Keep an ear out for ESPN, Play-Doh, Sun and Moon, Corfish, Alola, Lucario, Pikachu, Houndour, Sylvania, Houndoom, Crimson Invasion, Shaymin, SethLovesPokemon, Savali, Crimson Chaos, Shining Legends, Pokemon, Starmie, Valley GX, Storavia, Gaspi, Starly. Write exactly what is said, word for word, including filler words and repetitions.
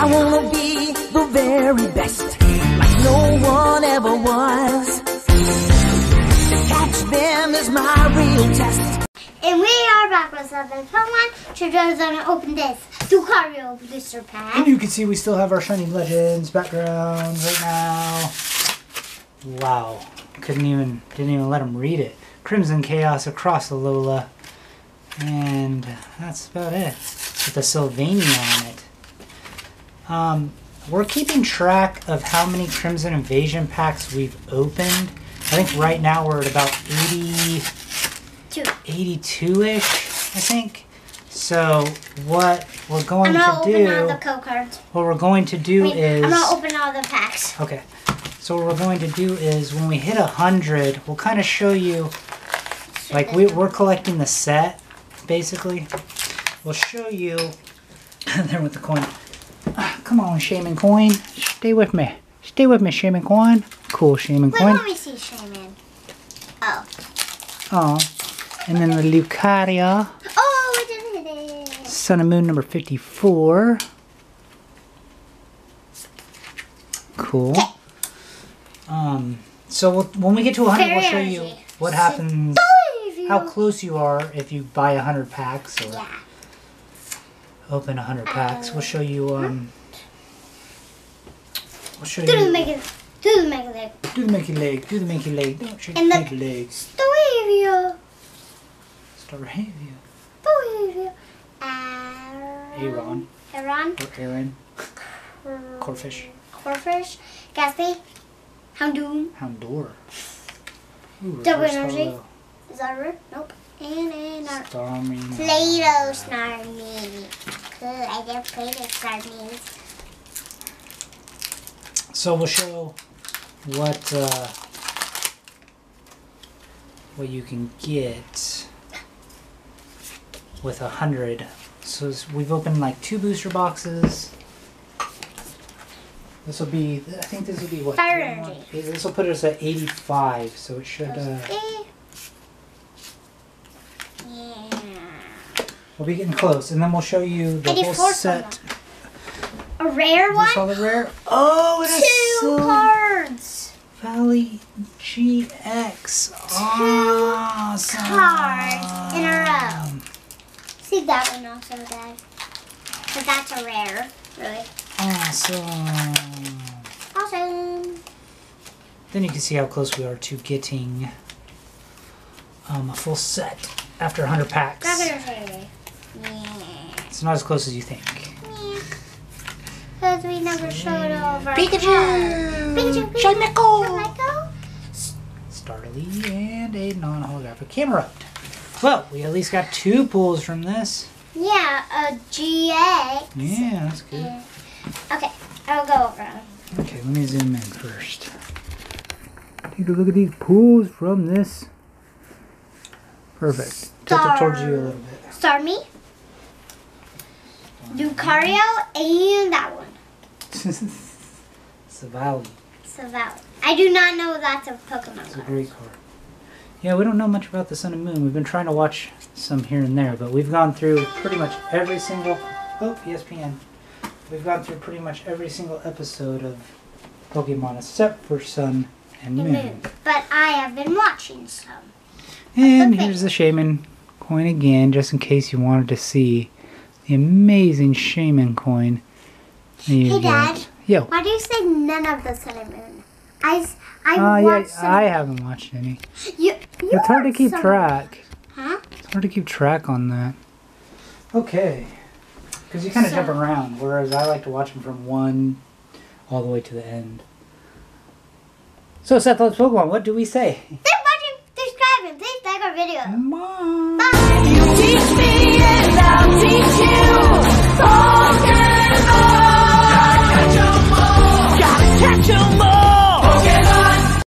I wanna be the very best, like no one ever was. To catch them is my real test. And we are back with another Pokemon. Children's gonna open this Lucario booster pack. And you can see we still have our Shining Legends background right now. Wow, couldn't even didn't even let him read it. Crimson Chaos across Alola, and that's about it. With the Sylvania on it. Um, we're keeping track of how many Crimson Invasion packs we've opened. I think right now we're at about eighty, eighty-two-ish, I think. So what we're going to do? I'm gonna open all the code cards. What we're going to do Wait, is I'm gonna open all the packs. Okay. So what we're going to do is when we hit a hundred, we'll kind of show you, like we, we're collecting the set, basically. We'll show you. There with the coin. Come on, Shaymin coin. Stay with me. Stay with me, Shaymin coin. Cool, Shaymin coin. Let me see Shaymin. Oh. Oh. And then the Lucario. Oh, I did it. Sun and Moon number fifty-four. Cool. Kay. Um. So we'll, when we get to one hundred, we'll show you what happens, how close you are if you buy one hundred packs or yeah. open one hundred packs. We'll show you. Um. We'll show do you. The make it, do the Mickey leg. Do the Mickey leg. Do the Mickey leg. Don't shake the Mickey leg. Storavia. Storavia. Storavia. Aaron. Aaron. Or Aaron. Corfish. Corfish. Gaspi. Houndoom. Houndour. Ooh, double energy. Zara. Nope. And another. Starmie. Play-Doh Snarmie. Cool. I did Play-Doh Snarmies. So we'll show what uh, what you can get with a hundred. So we've opened like two booster boxes. This will be, I think this will be what? Fire energy. This will put us at eighty-five, so it should. Uh, yeah. We'll be getting close, and then we'll show you the whole set. A rare one? Is this all the rare? Oh, it is two cards. Valley G X. Awesome. Two cards in a row. See that one also, Dad. But that's a rare, really. Awesome. Awesome. Then you can see how close we are to getting um, a full set after one hundred packs. Yeah. It's not as close as you think. Because yeah. we never so, showed all of our Pikachu! Pikachu! Pikachu! Starly and a non-holographic camera. Well, we at least got two pulls from this. Yeah, a G X. Yeah, that's good. Yeah. Okay, I'll go around. Okay, let me zoom in first. Take a look at these pulls from this. Perfect. Star Tilt towards you a little bit. Starmie, Lucario, and that one. Savali. Savali. I do not know that's a Pokemon. It's a great card. Yeah, we don't know much about the Sun and Moon. We've been trying to watch some here and there, but we've gone through pretty much every single. Oh, E S P N. We've gone through pretty much every single episode of Pokemon except for Sun and Moon. Moon. But I have been watching some. And here's the Shaymin coin again, just in case you wanted to see the amazing Shaymin coin. Hey, get. Dad. Yo. Why do you say none of the Sun and Moon? I, I uh, watched yeah, I haven't watched any. You, you it's hard to keep some... track. Huh? It's hard to keep track on that. Okay. Because you kind of so, jump around, whereas I like to watch them from one all the way to the end. So Seth Loves Pokemon, what do we say? They're watching, subscribe, and please like our video.